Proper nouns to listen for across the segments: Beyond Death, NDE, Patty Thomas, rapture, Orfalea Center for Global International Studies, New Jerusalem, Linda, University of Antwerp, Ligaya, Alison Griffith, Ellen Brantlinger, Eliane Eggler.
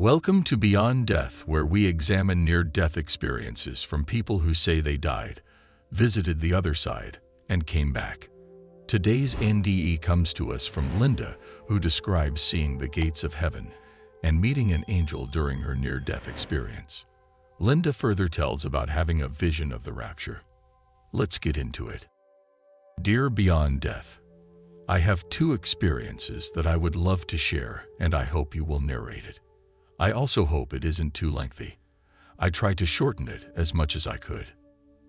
Welcome to Beyond Death, where we examine near-death experiences from people who say they died, visited the other side, and came back. Today's NDE comes to us from Linda, who describes seeing the gates of heaven and meeting an angel during her near-death experience. Linda further tells about having a vision of the rapture. Let's get into it. Dear Beyond Death, I have two experiences that I would love to share, and I hope you will narrate it. I also hope it isn't too lengthy. I tried to shorten it as much as I could.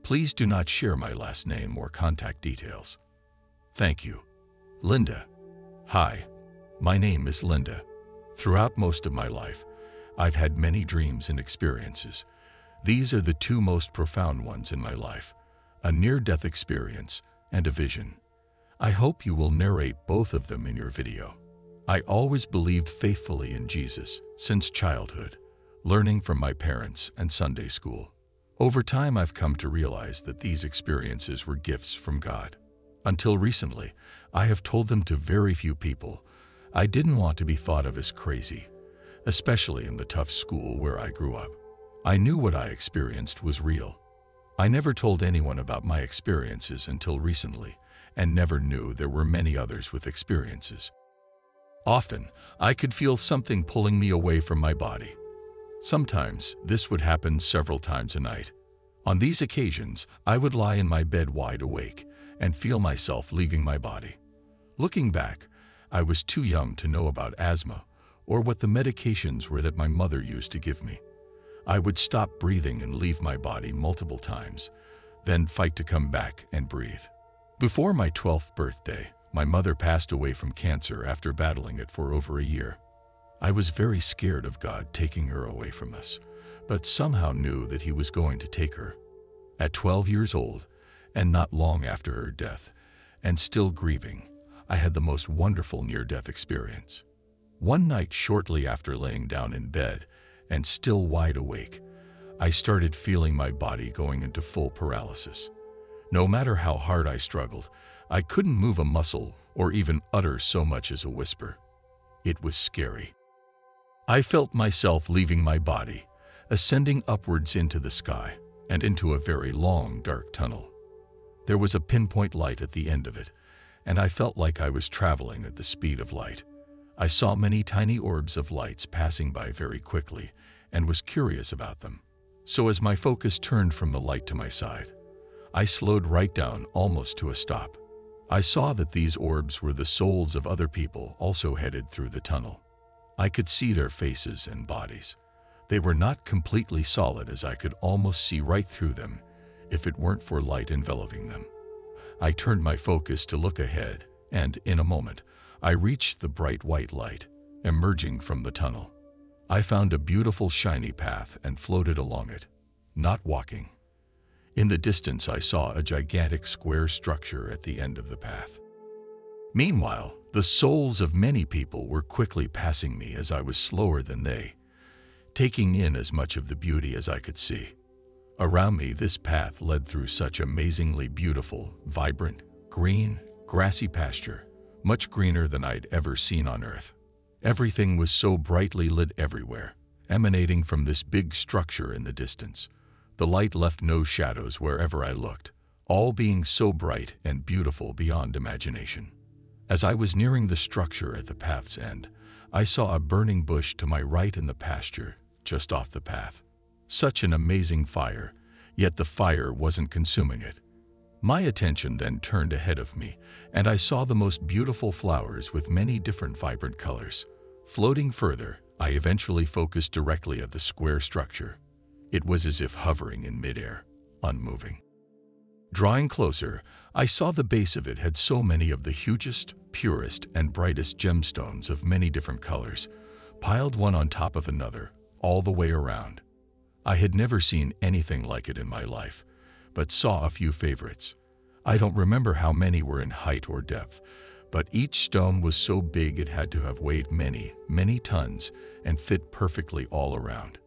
Please do not share my last name or contact details. Thank you. Linda. Hi, my name is Linda. Throughout most of my life, I've had many dreams and experiences. These are the two most profound ones in my life, a near-death experience and a vision. I hope you will narrate both of them in your video. I always believed faithfully in Jesus since childhood, learning from my parents and Sunday school. Over time, I've come to realize that these experiences were gifts from God. Until recently, I have told them to very few people. I didn't want to be thought of as crazy, especially in the tough school where I grew up. I knew what I experienced was real. I never told anyone about my experiences until recently, and never knew there were many others with experiences. Often, I could feel something pulling me away from my body. Sometimes, this would happen several times a night. On these occasions, I would lie in my bed wide awake and feel myself leaving my body. Looking back, I was too young to know about asthma or what the medications were that my mother used to give me. I would stop breathing and leave my body multiple times, then fight to come back and breathe. Before my 12th birthday, my mother passed away from cancer after battling it for over a year. I was very scared of God taking her away from us, but somehow knew that He was going to take her. At 12 years old, and not long after her death, and still grieving, I had the most wonderful near-death experience. One night shortly after laying down in bed, and still wide awake, I started feeling my body going into full paralysis. No matter how hard I struggled, I couldn't move a muscle or even utter so much as a whisper. It was scary. I felt myself leaving my body, ascending upwards into the sky and into a very long, dark tunnel. There was a pinpoint light at the end of it, and I felt like I was traveling at the speed of light. I saw many tiny orbs of lights passing by very quickly and was curious about them. So as my focus turned from the light to my side, I slowed right down almost to a stop. I saw that these orbs were the souls of other people also headed through the tunnel. I could see their faces and bodies. They were not completely solid, as I could almost see right through them if it weren't for light enveloping them. I turned my focus to look ahead, and in a moment, I reached the bright white light emerging from the tunnel. I found a beautiful shiny path and floated along it, not walking. In the distance, I saw a gigantic square structure at the end of the path. Meanwhile, the souls of many people were quickly passing me as I was slower than they, taking in as much of the beauty as I could see. Around me, this path led through such amazingly beautiful, vibrant, green, grassy pasture, much greener than I'd ever seen on Earth. Everything was so brightly lit everywhere, emanating from this big structure in the distance. The light left no shadows wherever I looked, all being so bright and beautiful beyond imagination. As I was nearing the structure at the path's end, I saw a burning bush to my right in the pasture, just off the path. Such an amazing fire, yet the fire wasn't consuming it. My attention then turned ahead of me, and I saw the most beautiful flowers with many different vibrant colors. Floating further, I eventually focused directly at the square structure. It was as if hovering in midair, unmoving. Drawing closer, I saw the base of it had so many of the hugest, purest, and brightest gemstones of many different colors, piled one on top of another, all the way around. I had never seen anything like it in my life, but saw a few favorites. I don't remember how many were in height or depth, but each stone was so big it had to have weighed many, many tons and fit perfectly all around.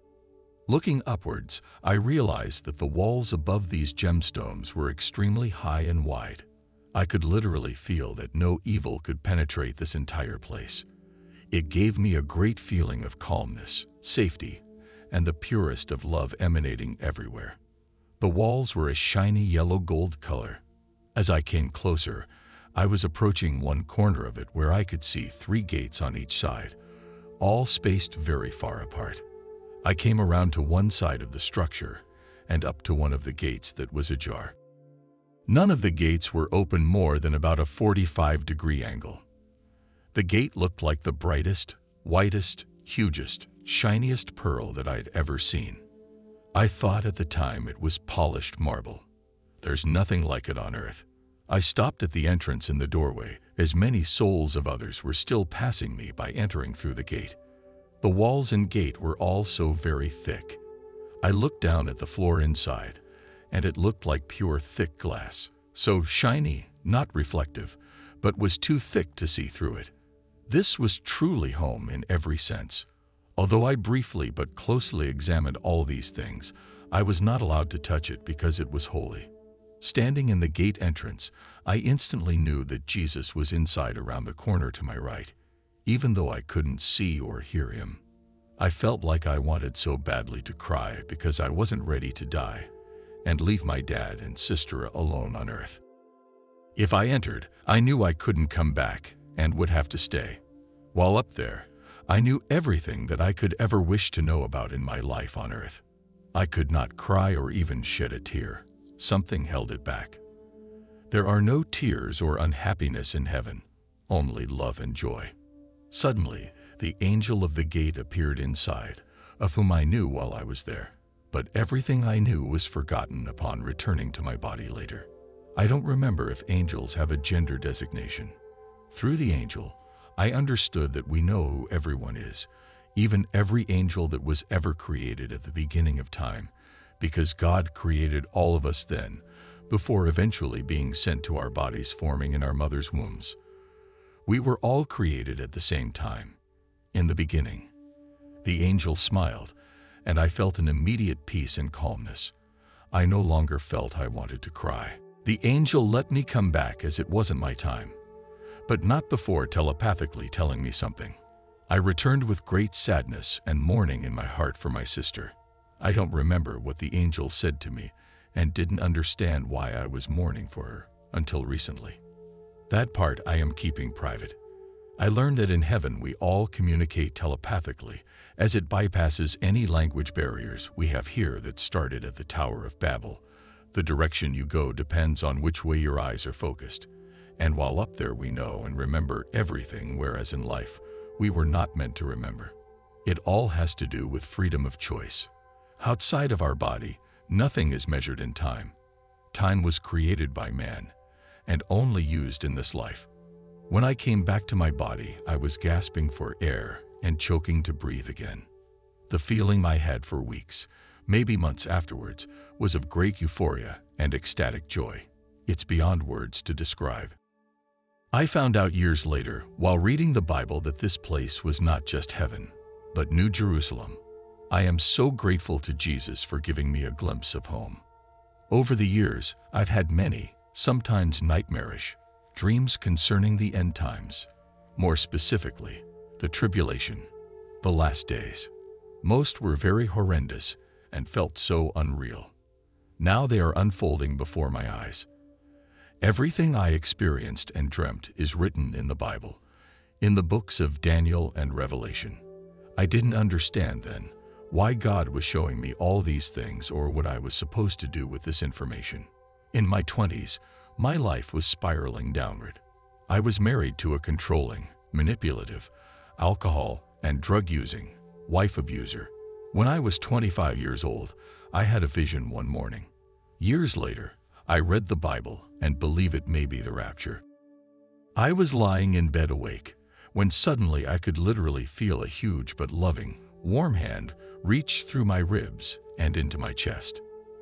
Looking upwards, I realized that the walls above these gemstones were extremely high and wide. I could literally feel that no evil could penetrate this entire place. It gave me a great feeling of calmness, safety, and the purest of love emanating everywhere. The walls were a shiny yellow gold color. As I came closer, I was approaching one corner of it where I could see 3 gates on each side, all spaced very far apart. I came around to one side of the structure and up to one of the gates that was ajar. None of the gates were open more than about a 45-degree angle. The gate looked like the brightest, whitest, hugest, shiniest pearl that I'd ever seen. I thought at the time it was polished marble. There's nothing like it on earth. I stopped at the entrance in the doorway, as many souls of others were still passing me by entering through the gate. The walls and gate were all so very thick. I looked down at the floor inside, and it looked like pure thick glass, so shiny, not reflective, but was too thick to see through it. This was truly home in every sense. Although I briefly but closely examined all these things, I was not allowed to touch it because it was holy. Standing in the gate entrance, I instantly knew that Jesus was inside around the corner to my right, even though I couldn't see or hear him. I felt like I wanted so badly to cry because I wasn't ready to die and leave my dad and sister alone on earth. If I entered, I knew I couldn't come back and would have to stay. While up there, I knew everything that I could ever wish to know about in my life on earth. I could not cry or even shed a tear. Something held it back. There are no tears or unhappiness in heaven, only love and joy. Suddenly, the angel of the gate appeared inside, of whom I knew while I was there. But everything I knew was forgotten upon returning to my body later. I don't remember if angels have a gender designation. Through the angel, I understood that we know who everyone is, even every angel that was ever created at the beginning of time, because God created all of us then, before eventually being sent to our bodies forming in our mother's wombs. We were all created at the same time, in the beginning. The angel smiled, and I felt an immediate peace and calmness. I no longer felt I wanted to cry. The angel let me come back as it wasn't my time, but not before telepathically telling me something. I returned with great sadness and mourning in my heart for my sister. I don't remember what the angel said to me and didn't understand why I was mourning for her until recently. That part I am keeping private. I learned that in heaven we all communicate telepathically, as it bypasses any language barriers we have here that started at the Tower of Babel. The direction you go depends on which way your eyes are focused. And while up there we know and remember everything, whereas in life, we were not meant to remember. It all has to do with freedom of choice. Outside of our body, nothing is measured in time. Time was created by man and only used in this life. When I came back to my body, I was gasping for air and choking to breathe again. The feeling I had for weeks, maybe months afterwards, was of great euphoria and ecstatic joy. It's beyond words to describe. I found out years later, while reading the Bible, that this place was not just heaven, but New Jerusalem. I am so grateful to Jesus for giving me a glimpse of home. Over the years, I've had many, sometimes nightmarish, dreams concerning the end times, more specifically, the tribulation, the last days. Most were very horrendous and felt so unreal. Now they are unfolding before my eyes. Everything I experienced and dreamt is written in the Bible, in the books of Daniel and Revelation. I didn't understand then why God was showing me all these things or what I was supposed to do with this information. In my 20s, my life was spiraling downward. I was married to a controlling, manipulative, alcohol and drug-using, wife abuser. When I was 25 years old, I had a vision one morning. Years later, I read the Bible and believe it may be the rapture. I was lying in bed awake when suddenly I could literally feel a huge but loving, warm hand reach through my ribs and into my chest.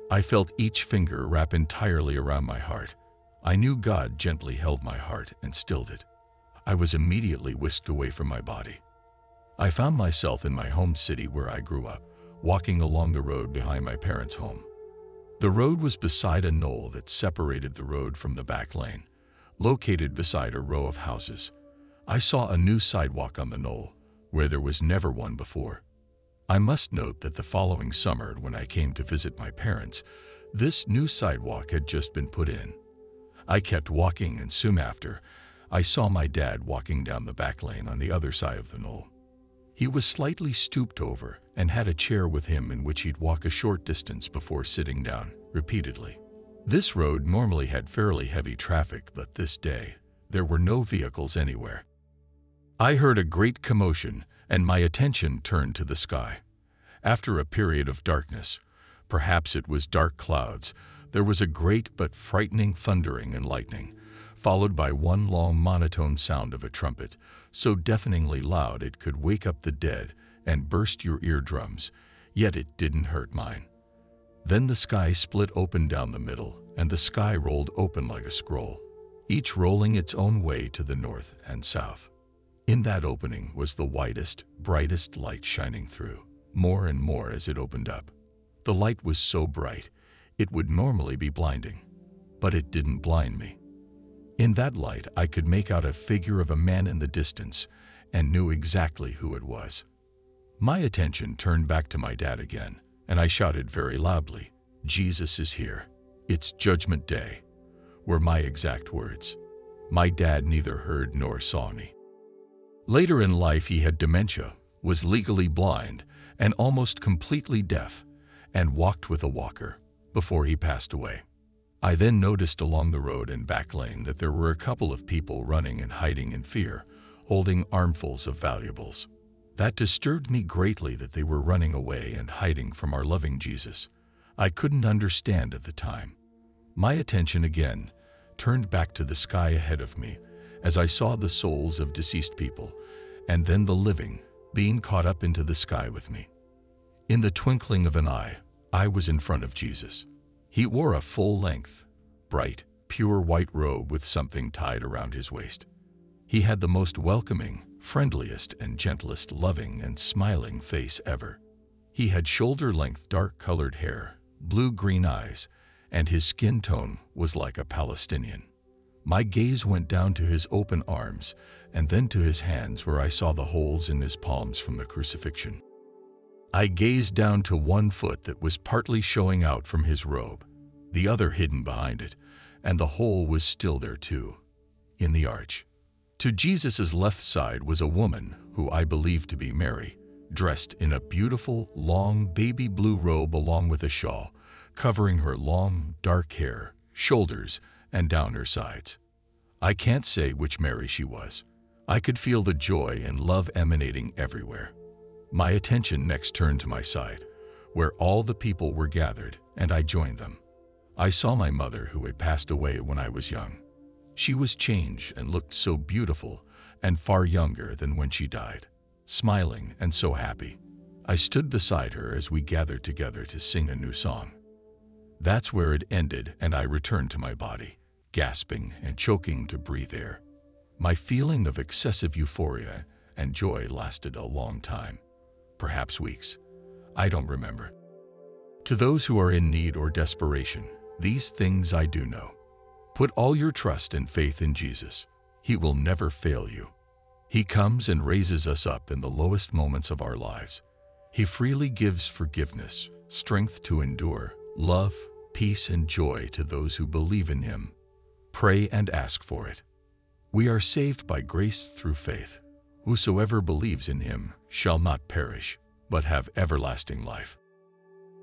I felt each finger wrap entirely around my heart. I knew God gently held my heart and stilled it. I was immediately whisked away from my body. I found myself in my home city where I grew up, walking along the road behind my parents' home. The road was beside a knoll that separated the road from the back lane, located beside a row of houses. I saw a new sidewalk on the knoll, where there was never one before. I must note that the following summer, when I came to visit my parents, this new sidewalk had just been put in. I kept walking, and soon after, I saw my dad walking down the back lane on the other side of the knoll. He was slightly stooped over and had a chair with him in which he'd walk a short distance before sitting down repeatedly. This road normally had fairly heavy traffic, but this day, there were no vehicles anywhere. I heard a great commotion, and my attention turned to the sky. After a period of darkness, perhaps it was dark clouds, there was a great but frightening thundering and lightning, followed by one long monotone sound of a trumpet, so deafeningly loud it could wake up the dead and burst your eardrums, yet it didn't hurt mine. Then the sky split open down the middle, and the sky rolled open like a scroll, each rolling its own way to the north and south. In that opening was the whitest, brightest light shining through, more and more as it opened up. The light was so bright, it would normally be blinding, but it didn't blind me. In that light, I could make out a figure of a man in the distance and knew exactly who it was. My attention turned back to my dad again, and I shouted very loudly, "Jesus is here. It's Judgment Day," were my exact words. My dad neither heard nor saw me. Later in life, he had dementia, was legally blind and almost completely deaf, and walked with a walker before he passed away. I then noticed along the road and back lane that there were a couple of people running and hiding in fear, holding armfuls of valuables. That disturbed me greatly, that they were running away and hiding from our loving Jesus. I couldn't understand at the time. My attention again turned back to the sky ahead of me as I saw the souls of deceased people, and then the living, being caught up into the sky with me. In the twinkling of an eye, I was in front of Jesus. He wore a full-length, bright, pure white robe with something tied around his waist. He had the most welcoming, friendliest, and gentlest loving and smiling face ever. He had shoulder-length dark-colored hair, blue-green eyes, and his skin tone was like a Palestinian. My gaze went down to his open arms and then to his hands, where I saw the holes in his palms from the crucifixion. I gazed down to one foot that was partly showing out from his robe, the other hidden behind it, and the hole was still there too, in the arch. To Jesus's left side was a woman who I believed to be Mary, dressed in a beautiful, long, baby blue robe along with a shawl, covering her long, dark hair, shoulders, and down her sides. I can't say which Mary she was. I could feel the joy and love emanating everywhere. My attention next turned to my side, where all the people were gathered, and I joined them. I saw my mother, who had passed away when I was young. She was changed and looked so beautiful and far younger than when she died, smiling and so happy. I stood beside her as we gathered together to sing a new song. That's where it ended, and I returned to my body, gasping and choking to breathe air. My feeling of excessive euphoria and joy lasted a long time. Perhaps weeks. I don't remember. To those who are in need or desperation, these things I do know. Put all your trust and faith in Jesus. He will never fail you. He comes and raises us up in the lowest moments of our lives. He freely gives forgiveness, strength to endure, love, peace, and joy to those who believe in Him. Pray and ask for it. We are saved by grace through faith. Whosoever believes in Him shall not perish, but have everlasting life.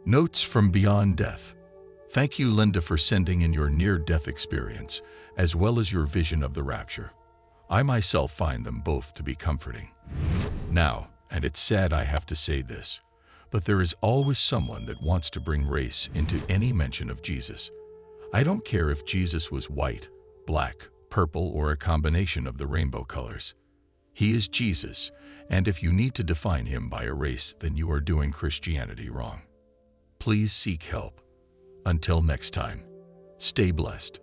Notes from Beyond Death. Thank you, Linda, for sending in your near-death experience, as well as your vision of the rapture. I myself find them both to be comforting. Now, and it's sad I have to say this, but there is always someone that wants to bring race into any mention of Jesus. I don't care if Jesus was white, black, purple, or a combination of the rainbow colors. He is Jesus, and if you need to define Him by a race, then you are doing Christianity wrong. Please seek help. Until next time, stay blessed.